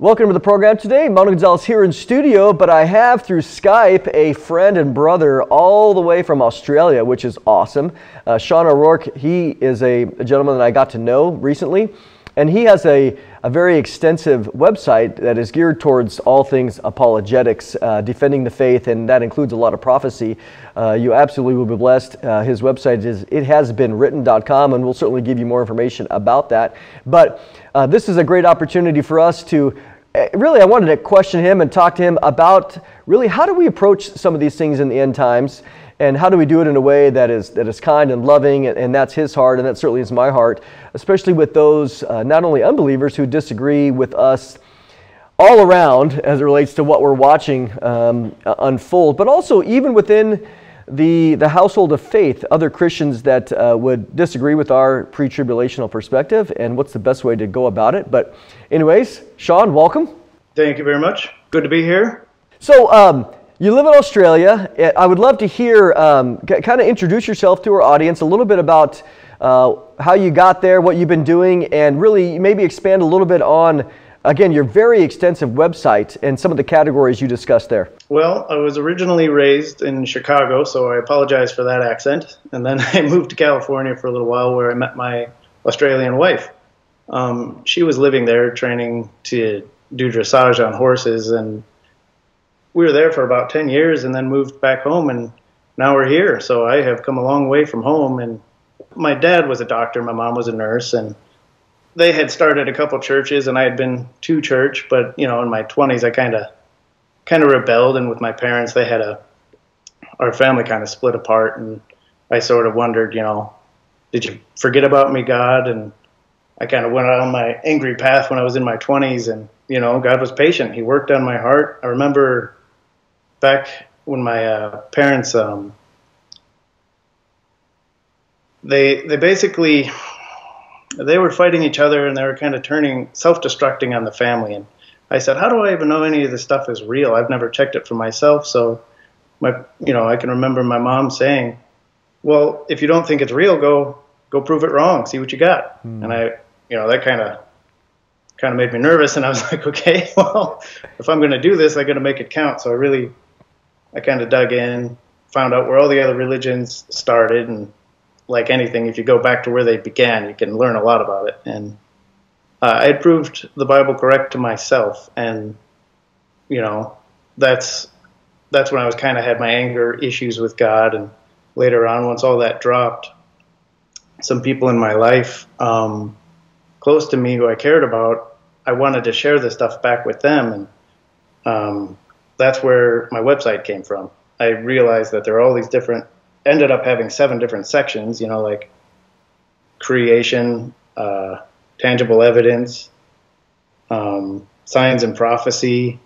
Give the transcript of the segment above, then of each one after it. Welcome to the program today. Mondo Gonzales here in studio, but I have through Skype a friend and brother all the way from Australia, which is awesome. Sean O'Rourke, he is a gentleman that I got to know recently, and he has a very extensive website that is geared towards all things apologetics, defending the faith, and that includes a lot of prophecy. You absolutely will be blessed. His website is ithasbeenwritten.com, and we'll certainly give you more information about that. But this is a great opportunity for us to really, I wanted to question him and talk to him about really how do we approach some of these things in the end times, and how do we do it in a way that is kind and loving, and that's his heart, and that certainly is my heart, especially with those not only unbelievers who disagree with us all around as it relates to what we're watching unfold, but also even within the household of faith, other Christians that would disagree with our pre-tribulational perspective and what's the best way to go about it. But anyways, Sean, welcome. Thank you very much. Good to be here. So you live in Australia. I would love to hear, kind of introduce yourself to our audience a little bit about how you got there, what you've been doing, and really maybe expand a little bit on, again, your very extensive website and some of the categories you discussed there. Well, I was originally raised in Chicago, so I apologize for that accent. And then I moved to California for a little while where I met my Australian wife. She was living there training to do dressage on horses, and we were there for about 10 years and then moved back home, and now we're here. So I have come a long way from home, and my dad was a doctor, my mom was a nurse, and they had started a couple churches, and I had been to church, but you know, in my 20s, I kind of rebelled, and with my parents, they had our family kind of split apart, and I sort of wondered, you know, did you forget about me, God? And I kind of went on my angry path when I was in my 20s, and you know, God was patient. He worked on my heart. I remember back when my parents, they basically, they were fighting each other, and they were kind of self-destructing on the family. And I said, how do I even know any of this stuff is real? I've never checked it for myself. So, I can remember my mom saying, well, if you don't think it's real, go prove it wrong. See what you got. Mm. And I, that kind of made me nervous. And I was like, okay, well, if I'm going to do this, I got to make it count. So I kind of dug in, found out where all the other religions started, and like anything, if you go back to where they began, you can learn a lot about it. And I had proved the Bible correct to myself, and that's when I was kind of had my anger issues with God. And later on, once all that dropped, some people in my life close to me who I cared about, I wanted to share this stuff back with them, and that's where my website came from. I realized that there are all these different. Ended up having 7 different sections, like creation, tangible evidence, signs and prophecy,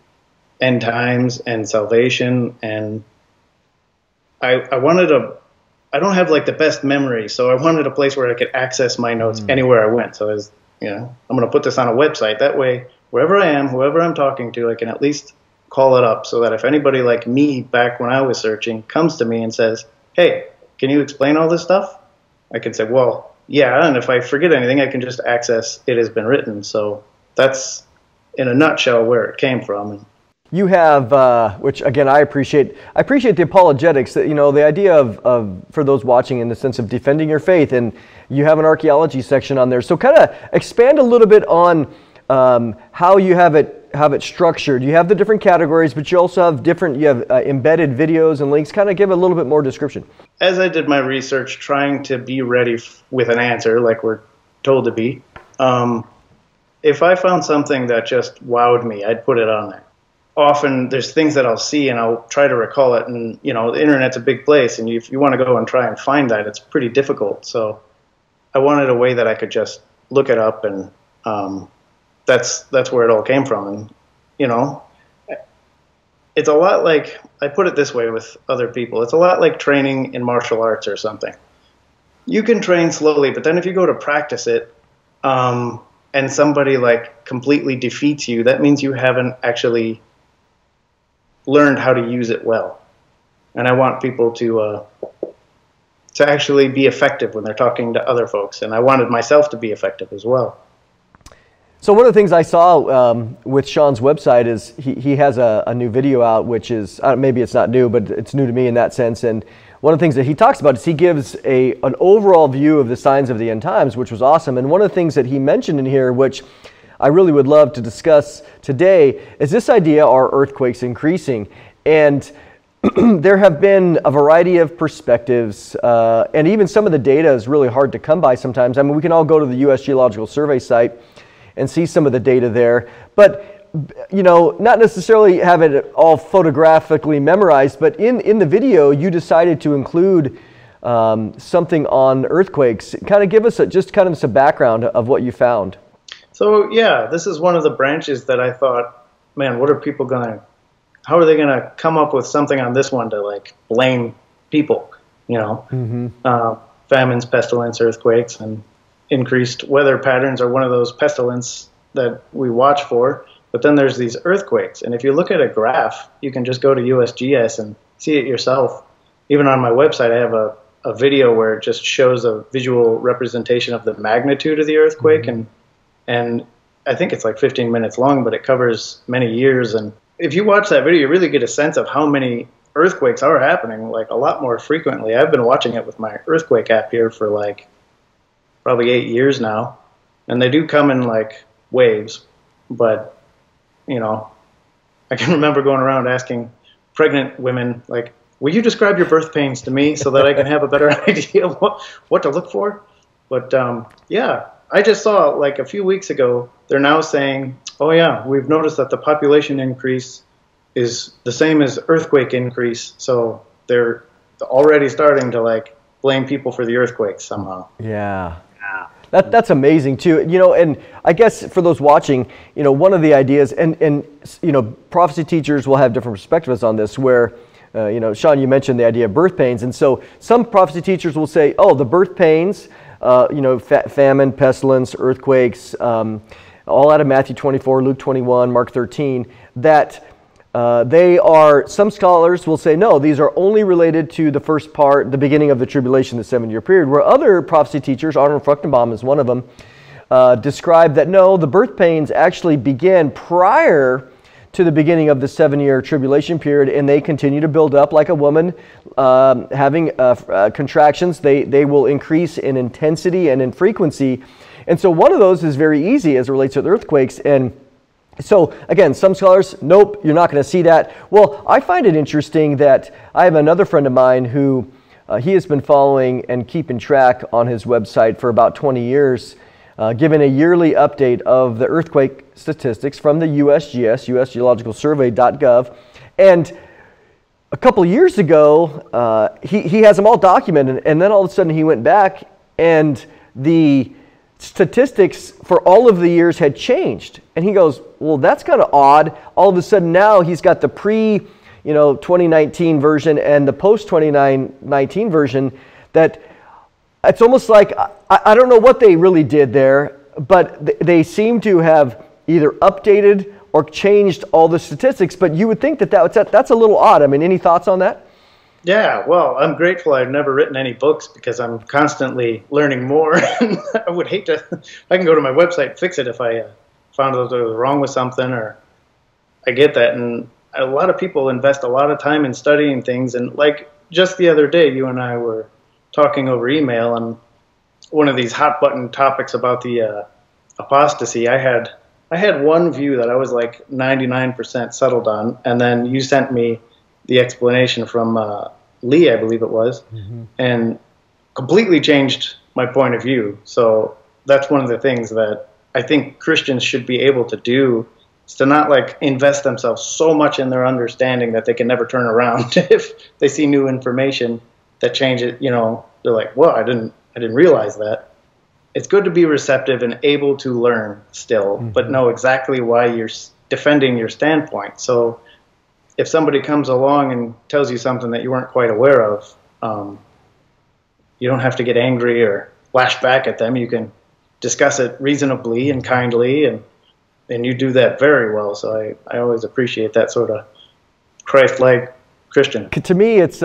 end times, and salvation. And I wanted I don't have like the best memory, so I wanted a place where I could access my notes anywhere I went. So I was, I'm going to put this on a website. That way, wherever I am, whoever I'm talking to, I can at least call it up so that if anybody like me back when I was searching comes to me and says, hey, can you explain all this stuff? I can say, well, yeah, and if I forget anything, I can just access It Has Been Written. So that's, in a nutshell, where it came from. You have, which again, I appreciate the apologetics, the idea of, for those watching, in the sense of defending your faith, and you have an archaeology section on there. So kind of expand a little bit on how you have it structured. You have the different categories, but you also have embedded videos and links. Kind of give a little bit more description. As I did my research, trying to be ready with an answer, like we're told to be, if I found something that just wowed me, I'd put it on there. Often there's things that I'll see and I'll try to recall it, and the internet's a big place, and if you want to go and try and find that, it's pretty difficult. So I wanted a way that I could just look it up, and that's where it all came from. And it's a lot like, I put it this way with other people, it's a lot like training in martial arts or something. You can train slowly, but then if you go to practice it, and somebody like completely defeats you, that means you haven't actually learned how to use it well. And I want people to actually be effective when they're talking to other folks, and I wanted myself to be effective as well. So one of the things I saw with Sean's website is he has a new video out, which is, maybe it's not new, but it's new to me in that sense. And one of the things that he talks about is he gives an overall view of the signs of the end times, which was awesome. And one of the things that he mentioned in here, which I really would love to discuss today, is this idea, are earthquakes increasing? And there have been a variety of perspectives, and even some of the data is really hard to come by sometimes. I mean, we can all go to the U.S. Geological Survey site and see some of the data there, but, you know, not necessarily have it all photographically memorized, but in the video you decided to include something on earthquakes. Kind of give us just some background of what you found. So yeah, this is one of the branches that I thought, man, what are people how are they going to come up with something on this one to like blame people, you know? Mm-hmm. Famines, pestilence, earthquakes, and increased weather patterns are one of those pestilence that we watch for, but then there's these earthquakes. And if you look at a graph, you can just go to USGS and see it yourself. Even on my website, I have a video where it just shows a visual representation of the magnitude of the earthquake. Mm-hmm. And I think it's like 15 minutes long, but it covers many years. And if you watch that video, you really get a sense of how many earthquakes are happening, like a lot more frequently. I've been watching it with my earthquake app here for like probably 8 years now, and they do come in like waves, but, you know, I can remember going around asking pregnant women, like, will you describe your birth pains to me so that I can have a better idea of what to look for? But, yeah, I just saw like a few weeks ago, they're now saying, oh yeah, we've noticed that the population increase is the same as earthquake increase, so they're already starting to like blame people for the earthquakes somehow. Yeah. That's amazing too, you know. And I guess for those watching, you know, one of the ideas, and you know, prophecy teachers will have different perspectives on this. Where, you know, Sean, you mentioned the idea of birth pains, and so some prophecy teachers will say, oh, the birth pains, you know, famine, pestilence, earthquakes, all out of Matthew 24, Luke 21, Mark 13. That they are. Some scholars will say no; these are only related to the first part, the beginning of the tribulation, the 7-year period. Where other prophecy teachers, Arnold Fruchtenbaum is one of them, describe that no, the birth pains actually begin prior to the beginning of the 7-year tribulation period, and they continue to build up like a woman having contractions. They will increase in intensity and in frequency. And so one of those is very easy as it relates to the earthquakes. And so again, some scholars, nope, you're not going to see that. Well, I find it interesting that I have another friend of mine who he has been following and keeping track on his website for about 20 years. Given a yearly update of the earthquake statistics from the USGS, usgeologicalsurvey.gov. And a couple years ago, he has them all documented, and then all of a sudden he went back, and the statistics for all of the years had changed. And he goes, well, that's kind of odd. All of a sudden now he's got the pre-2019 version and the post-2019 version that it's almost like I don't know what they really did there, but they seem to have either updated or changed all the statistics. But you would think that that's a little odd. I mean, any thoughts on that? Yeah, well, I'm grateful I've never written any books because I'm constantly learning more. I would hate to. I can go to my website and fix it if I found out there was wrong with something, or I get that. And a lot of people invest a lot of time in studying things. And like just the other day, you and I were talking over email, and one of these hot button topics about the apostasy, I had one view that I was like 99% settled on, and then you sent me the explanation from Lee, I believe it was, mm-hmm. and completely changed my point of view. So that's one of the things that I think Christians should be able to do, is to not like invest themselves so much in their understanding that they can never turn around if they see new information that change it, you know, they're like, well, I didn't realize that. It's good to be receptive and able to learn still, mm-hmm. but know exactly why you're defending your standpoint. So if somebody comes along and tells you something that you weren't quite aware of, you don't have to get angry or lash back at them. You can discuss it reasonably and kindly, and you do that very well. So I always appreciate that sort of Christ-like Christian. To me, it's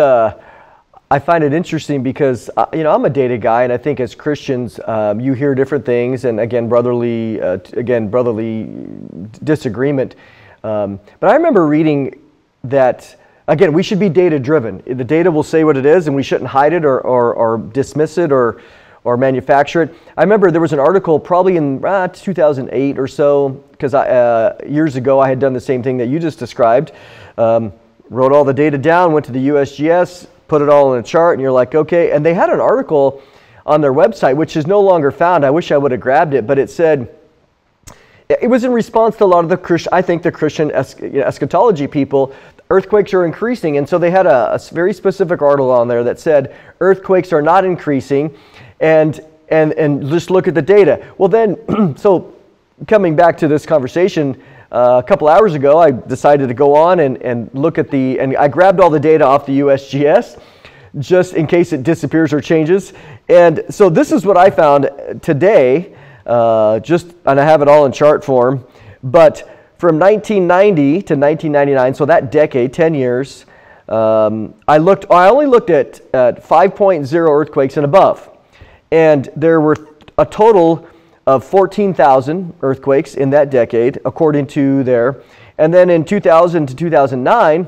I find it interesting because, you know, I'm a data guy, and I think as Christians, you hear different things, and again, brotherly disagreement. But I remember reading that, again, we should be data-driven. The data will say what it is, and we shouldn't hide it or dismiss it or manufacture it. I remember there was an article probably in 2008 or so, because years ago I had done the same thing that you just described. Wrote all the data down, went to the USGS, put it all in a chart, and you're like, okay. And they had an article on their website, which is no longer found. I wish I would have grabbed it, but it said, it was in response to a lot of the, I think the Christian eschatology people, earthquakes are increasing. And so they had a very specific article on there that said, earthquakes are not increasing, and just look at the data. Well then, so coming back to this conversation, a couple hours ago, I decided to go on and look at the, and I grabbed all the data off the USGS just in case it disappears or changes. And so this is what I found today, and I have it all in chart form, but from 1990 to 1999, so that decade, 10 years, I only looked at 5.0 earthquakes and above. And there were a total of 14,000 earthquakes in that decade, according to there. And then in 2000 to 2009,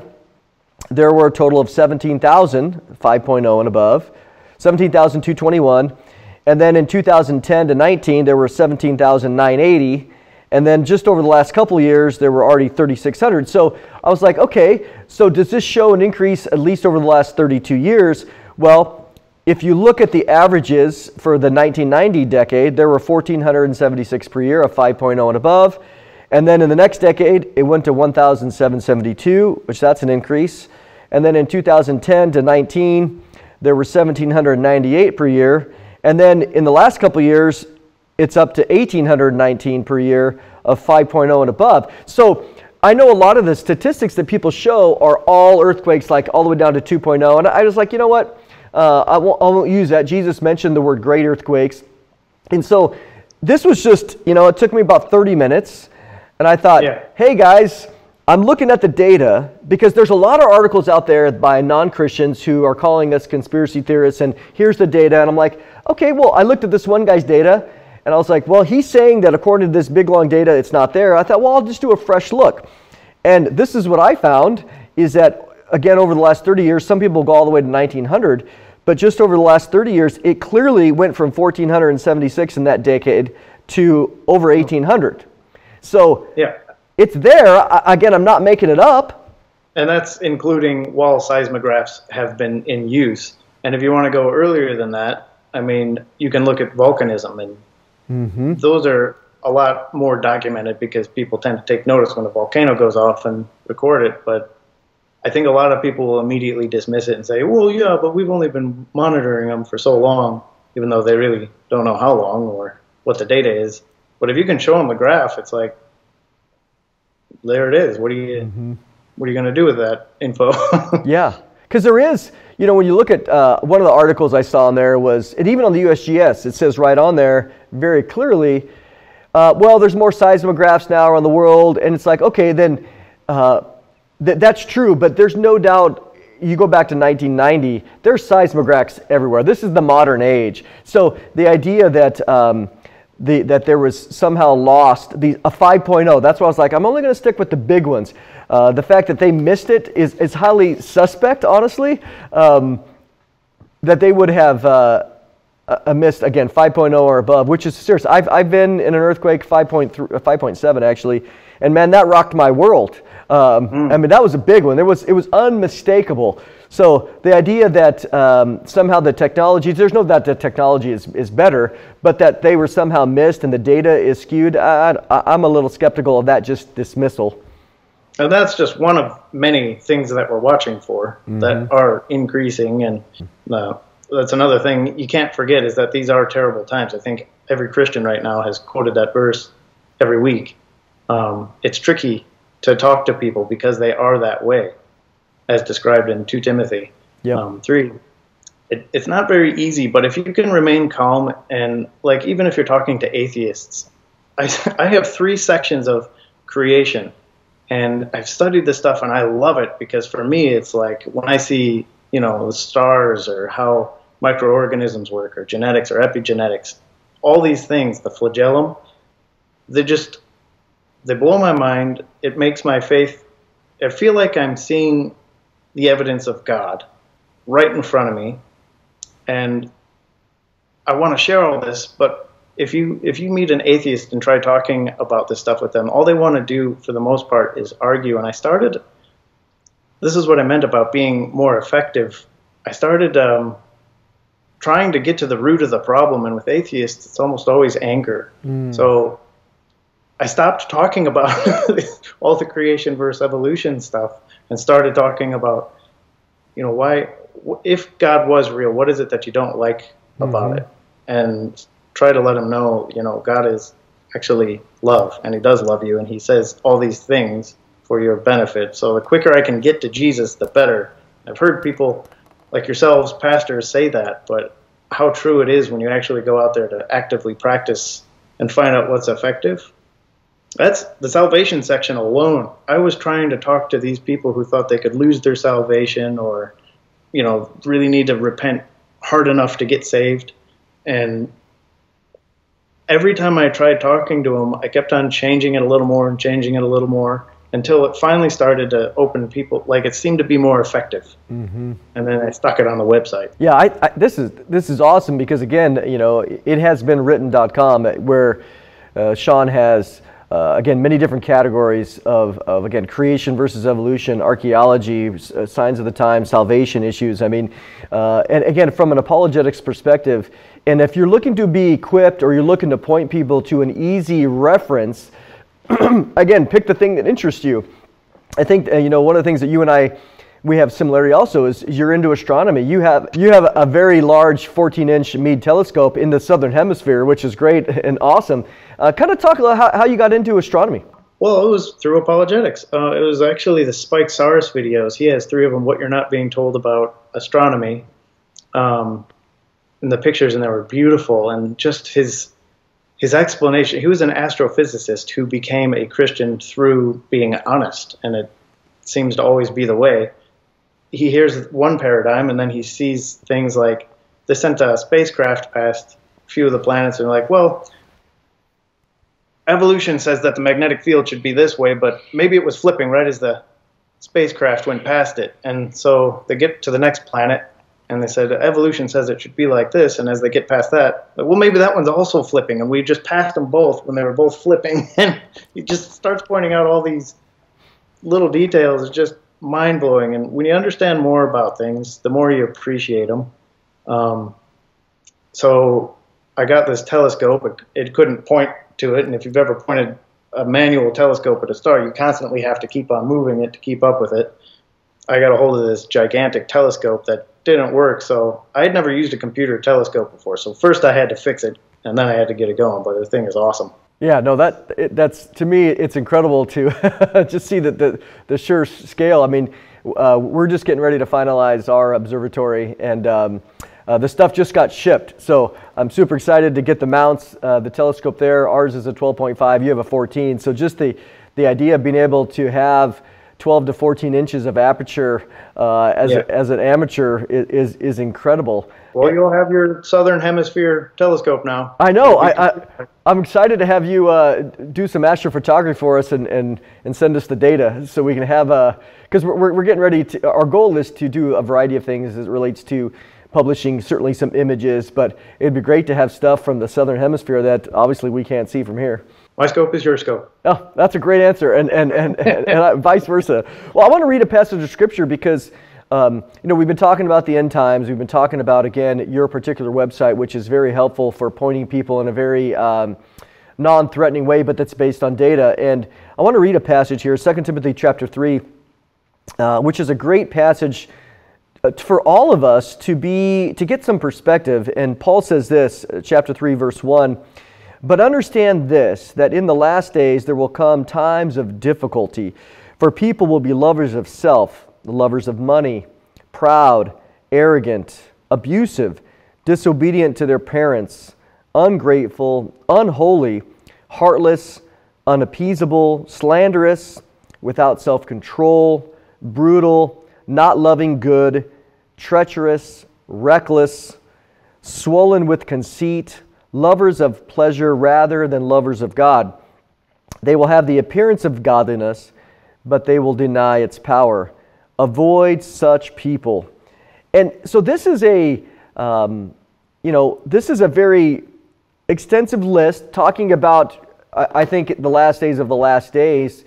there were a total of 17,000, 5.0 and above, 17,221. And then in 2010 to 19, there were 17,980. And then just over the last couple of years, there were already 3,600. So I was like, okay, so does this show an increase at least over the last 32 years? Well, if you look at the averages for the 1990 decade, there were 1,476 per year of 5.0 and above. And then in the next decade, it went to 1,772, which that's an increase. And then in 2010 to 19, there were 1,798 per year. And then in the last couple of years, it's up to 1,819 per year of 5.0 and above. So I know a lot of the statistics that people show are all earthquakes, like all the way down to 2.0. And I was like, you know what? I won't use that. Jesus mentioned the word great earthquakes. And so this was just, you know, it took me about 30 minutes. And I thought, hey, guys, I'm looking at the data because there's a lot of articles out there by non-Christians who are calling us conspiracy theorists. And here's the data. And I'm like, okay, well, I looked at this one guy's data. And I was like, well, he's saying that according to this big, long data, it's not there. I thought, well, I'll just do a fresh look. And this is what I found is that, again, over the last 30 years, some people go all the way to 1900, but just over the last 30 years, it clearly went from 1,476 in that decade to over 1,800. So yeah, it's there. Again, I'm not making it up. And that's including while seismographs have been in use. And if you want to go earlier than that, I mean, you can look at volcanism, and those are a lot more documented because people tend to take notice when a volcano goes off and record it. But I think a lot of people will immediately dismiss it and say, well, yeah, but we've only been monitoring them for so long, even though they really don't know how long or what the data is. But if you can show them the graph, it's like, there it is. What are you going to do with that info? Yeah, because there is, you know, when you look at one of the articles I saw on there was, and even on the USGS, it says right on there very clearly, well, there's more seismographs now around the world. And it's like, okay, then that's true, but there's no doubt, you go back to 1990, there's seismographs everywhere. This is the modern age. So the idea that that there was somehow lost a 5.0, that's why I was like, I'm only going to stick with the big ones. The fact that they missed it is highly suspect, honestly, that they would have missed, again, 5.0 or above, which is serious. I've been in an earthquake, 5.7 actually, and man, that rocked my world. I mean, that was a big one. It was unmistakable. So the idea that somehow the technology, there's no doubt that technology is better, but that they were somehow missed and the data is skewed, I'm a little skeptical of that just dismissal. And that's just one of many things that we're watching for that are increasing. And that's another thing you can't forget is that these are terrible times. I think every Christian right now has quoted that verse every week. It's tricky to talk to people because they are that way, as described in 2 Timothy 3. It's not very easy, but if you can remain calm and, like, even if you're talking to atheists, I have 3 sections of creation, and I've studied this stuff, and I love it because for me it's like when I see you know, stars or how microorganisms work or genetics or epigenetics, all these things, the flagellum, they blow my mind. It makes my faith, I feel like I'm seeing the evidence of God right in front of me. And I want to share all this, but if you meet an atheist and try talking about this stuff with them, all they want to do for the most part is argue. And I started, this is what I meant about being more effective. I started trying to get to the root of the problem. And with atheists, it's almost always anger. Mm. So I stopped talking about all the creation versus evolution stuff and started talking about, you know, why, if God was real, what is it that you don't like about it? And try to let him know, you know, God is actually love, and he does love you, and he says all these things for your benefit. So the quicker I can get to Jesus, the better. I've heard people like yourselves, pastors, say that, but how true it is when you actually go out there to actively practice and find out what's effective. That's the salvation section alone. I was trying to talk to these people who thought they could lose their salvation or, you know, really need to repent hard enough to get saved. And every time I tried talking to him, I kept on changing it a little more and changing it a little more until it finally started to open people. Like, it seemed to be more effective. Mm-hmm. And then I stuck it on the website. Yeah, this is awesome because, again, you know, ithasbeenwritten.com, where Sean has, again, many different categories of again, creation versus evolution, archaeology, signs of the time, salvation issues. I mean, and again, from an apologetics perspective, and if you're looking to be equipped or you're looking to point people to an easy reference, again, pick the thing that interests you. I think, you know, one of the things that you and I, we have similarity also is you're into astronomy. You have a very large 14-inch Meade telescope in the southern hemisphere, which is great and awesome. Kind of talk about how you got into astronomy. Well, it was through apologetics. It was actually the Spike Sarris videos. He has 3 of them, What You're Not Being Told About Astronomy. And the pictures in there were beautiful. And just his explanation, he was an astrophysicist who became a Christian through being honest. And it seems to always be the way. He hears one paradigm, and then he sees things like they sent a spacecraft past a few of the planets, and like, well, evolution says that the magnetic field should be this way, but maybe it was flipping right as the spacecraft went past it. And so they get to the next planet, and they said, evolution says it should be like this, and as they get past that, well, maybe that one's also flipping, and we just passed them both when they were both flipping. And he just starts pointing out all these little details. It's just mind-blowing, and when you understand more about things, the more you appreciate them. So I got this telescope. It couldn't point to it, and if you've ever pointed a manual telescope at a star, you constantly have to keep on moving it to keep up with it. I got a hold of this gigantic telescope that didn't work, so I had never used a computer telescope before, so first I had to fix it, and then I had to get it going, but the thing is awesome. Yeah, no, that's to me, it's incredible to just see that the sheer scale. I mean, we're just getting ready to finalize our observatory, and the stuff just got shipped. So I'm super excited to get the mounts, the telescope there. Ours is a 12.5. You have a 14. So just the idea of being able to have 12 to 14 inches of aperture as an amateur is incredible. Well, you'll have your southern hemisphere telescope now. I know. I'm excited to have you do some astrophotography for us and send us the data so we can have a, because we're getting ready to, our goal is to do a variety of things as it relates to publishing, certainly some images, but it'd be great to have stuff from the southern hemisphere that obviously we can't see from here. My scope is your scope. Oh, that's a great answer, and vice versa. Well, I want to read a passage of scripture because you know, we've been talking about the end times. We've been talking about, again, your particular website, which is very helpful for pointing people in a very non-threatening way, but that's based on data. And I want to read a passage here, 2 Timothy chapter 3, which is a great passage for all of us to get some perspective. And Paul says this, chapter 3, verse 1, "But understand this, that in the last days there will come times of difficulty, for people will be lovers of self, the lovers of money, proud, arrogant, abusive, disobedient to their parents, ungrateful, unholy, heartless, unappeasable, slanderous, without self-control, brutal, not loving good, treacherous, reckless, swollen with conceit, lovers of pleasure rather than lovers of God. They will have the appearance of godliness, but they will deny its power. Avoid such people. And so this is a, this is a very extensive list talking about, I think, the last days of the last days.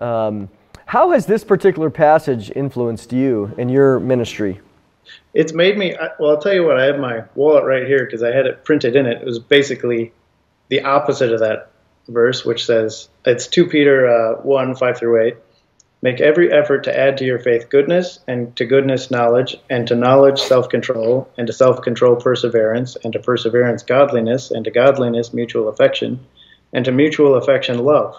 How has this particular passage influenced you in your ministry? It's made me, well, I'll tell you what, I have my wallet right here because I had it printed in it. It was basically the opposite of that verse, which says, it's 2 Peter 1:5-8. Make every effort to add to your faith goodness, and to goodness knowledge, and to knowledge self-control, and to self-control perseverance, and to perseverance godliness, and to godliness mutual affection, and to mutual affection love.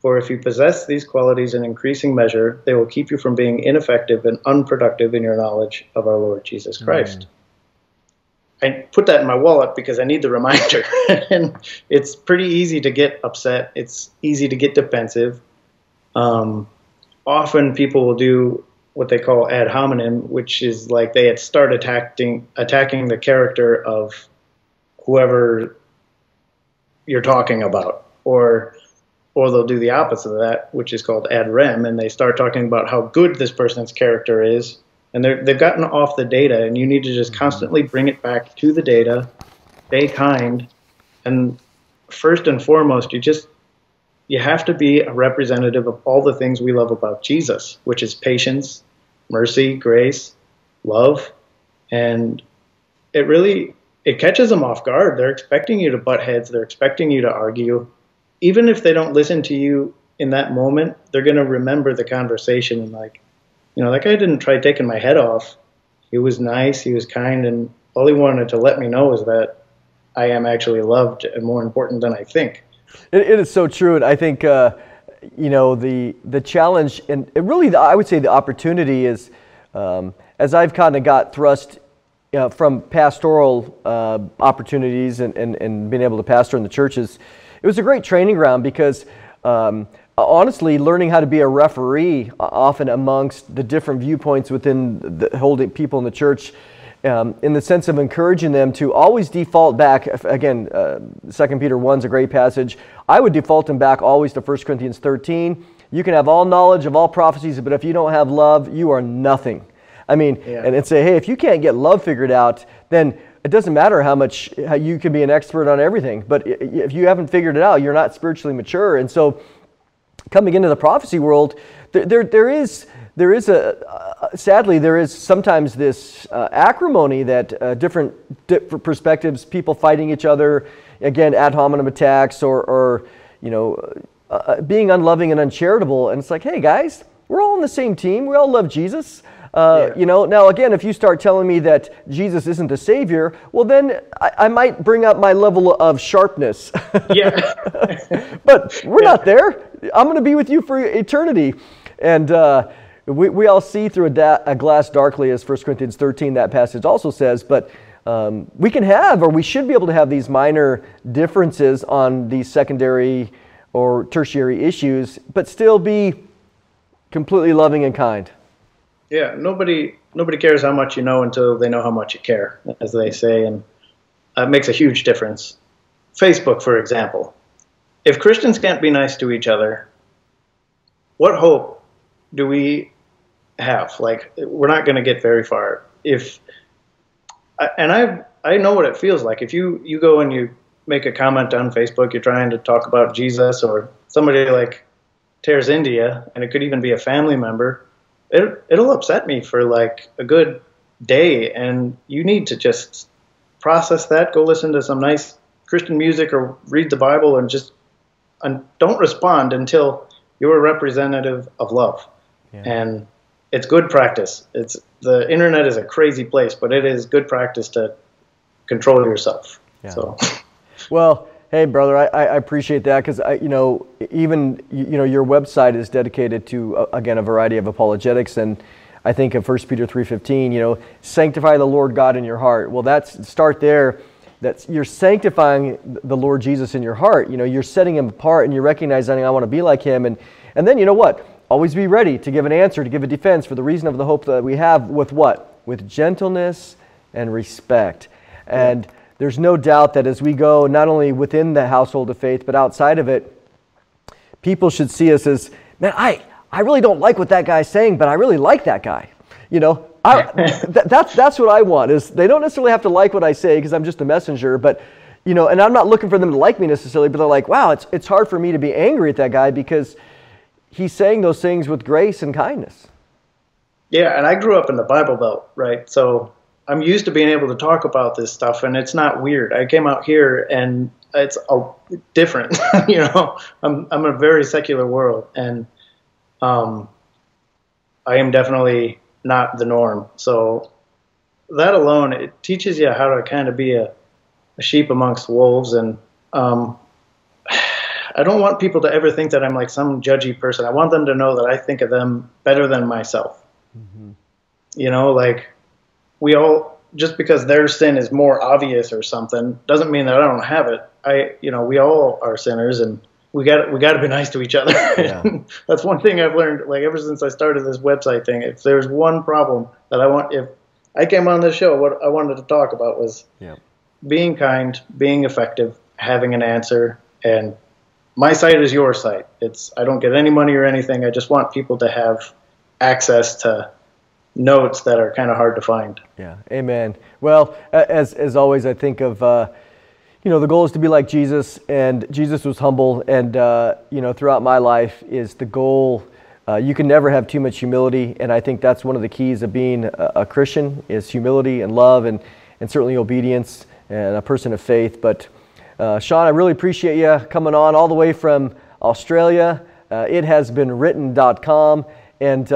For if you possess these qualities in increasing measure, they will keep you from being ineffective and unproductive in your knowledge of our Lord Jesus Christ. I put that in my wallet because I need the reminder. And it's pretty easy to get upset. It's easy to get defensive. Often people will do what they call ad hominem, which is like they start attacking the character of whoever you're talking about. Or they'll do the opposite of that, which is called ad rem, and they start talking about how good this person's character is, and they've gotten off the data, and you need to just constantly bring it back to the data, stay kind, and first and foremost, you have to be a representative of all the things we love about Jesus, which is patience, mercy, grace, love, and it catches them off guard. They're expecting you to butt heads. They're expecting you to argue. Even if they don't listen to you in that moment, they're going to remember the conversation and like, that guy didn't try taking my head off. He was nice. He was kind. And all he wanted to let me know is that I am actually loved and more important than I think. It is so true. And I think, the challenge and really, I would say the opportunity is, as I've kind of got thrust from pastoral opportunities and being able to pastor in the churches, it was a great training ground because, honestly, learning how to be a referee often amongst the different viewpoints within the holding people in the church, in the sense of encouraging them to always default back. Again, 2 Peter 1 is a great passage. I would default them back always to 1 Corinthians 13. You can have all knowledge of all prophecies, but if you don't have love, you are nothing. I mean, yeah. And say, hey, if you can't get love figured out, then it doesn't matter how you can be an expert on everything, but if you haven't figured it out, you're not spiritually mature. And so coming into the prophecy world, sadly, there is sometimes this acrimony that different perspectives, people fighting each other, again, ad hominem attacks or being unloving and uncharitable. And it's like, hey guys, we're all on the same team. We all love Jesus. Now again, if you start telling me that Jesus isn't the Savior, well then I might bring up my level of sharpness. Yeah. But we're not there. I'm going to be with you for eternity. And we all see through a glass darkly, as 1 Corinthians 13, that passage also says, but we can have, or we should be able to have, these minor differences on these secondary or tertiary issues, but still be completely loving and kind. Yeah, nobody cares how much you know until they know how much you care, as they say, and it makes a huge difference. Facebook, for example. If Christians can't be nice to each other, what hope do we have? Like, we're not going to get very far. I know what it feels like. If you go and you make a comment on Facebook, you're trying to talk about Jesus, or somebody like tears into you, and it could even be a family member, It'll upset me for like a good day, and you need to just process that, go listen to some nice Christian music or read the Bible, and don't respond until you're a representative of love. Yeah. And it's good practice. The internet is a crazy place, but it is good practice to control yourself. Yeah. So, well, hey brother, I appreciate that, because your website is dedicated to again a variety of apologetics, and I think of 1 Peter 3:15, sanctify the Lord God in your heart. Well, start there. That's, you're sanctifying the Lord Jesus in your heart. You're setting him apart, and you're recognizing I want to be like him, and then always be ready to give an answer, to give a defense for the reason of the hope that we have with what? with gentleness and respect. And there's no doubt that as we go, not only within the household of faith, but outside of it, people should see us as, man, I really don't like what that guy's saying, but I really like that guy. You know, that's what I want, is they don't necessarily have to like what I say because I'm just a messenger, but, you know, and I'm not looking for them to like me necessarily, but they're like, wow, it's hard for me to be angry at that guy because he's saying those things with grace and kindness. Yeah, and I grew up in the Bible Belt, right? So I'm used to being able to talk about this stuff, and it's not weird. I came out here, and it's different. You know, I'm in a very secular world, and I am definitely not the norm. So that alone, it teaches you how to kind of be a sheep amongst wolves. And I don't want people to ever think that I'm like some judgy person. I want them to know that I think of them better than myself. Mm-hmm. You know, like, we all, just because their sin is more obvious or something doesn't mean that I don't have it. You know, we all are sinners, and we got to be nice to each other. Yeah. That's one thing I've learned, like, ever since I started this website thing. If there's one problem that if I came on this show, what I wanted to talk about was being kind, being effective, having an answer. And my site is your site. I don't get any money or anything. I just want people to have access to notes that are kind of hard to find. Yeah, amen. Well, as always, I think of, you know, the goal is to be like Jesus, and Jesus was humble. And, you know, throughout my life is the goal. You can never have too much humility. And I think that's one of the keys of being a Christian is humility and love and certainly obedience and a person of faith. But Sean, I really appreciate you coming on all the way from Australia. Ithasbeenwritten.com. And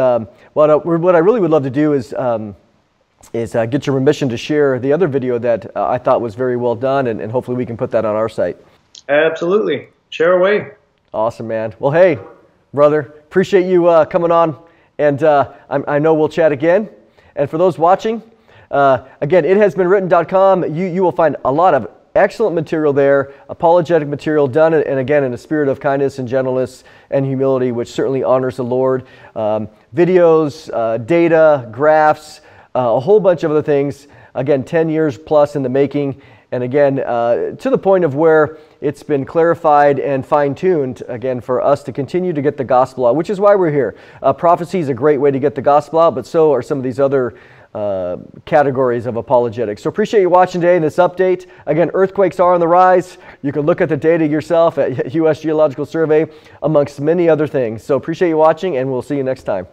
what I really would love to do is get your permission to share the other video that I thought was very well done, and hopefully we can put that on our site. Absolutely. Share away. Awesome, man. Well, hey, brother, appreciate you coming on, and I know we'll chat again. And for those watching, again, ithasbeenwritten.com. You will find a lot of excellent material there, apologetic material done, and again, in a spirit of kindness and gentleness and humility, which certainly honors the Lord. Videos, data, graphs, a whole bunch of other things. Again, 10 years plus in the making. And again, to the point of where it's been clarified and fine-tuned, again, for us to continue to get the gospel out, which is why we're here. Prophecy is a great way to get the gospel out, but so are some of these other categories of apologetics. So appreciate you watching today in this update. Again, earthquakes are on the rise. You can look at the data yourself at US Geological Survey, amongst many other things. So appreciate you watching, and we'll see you next time.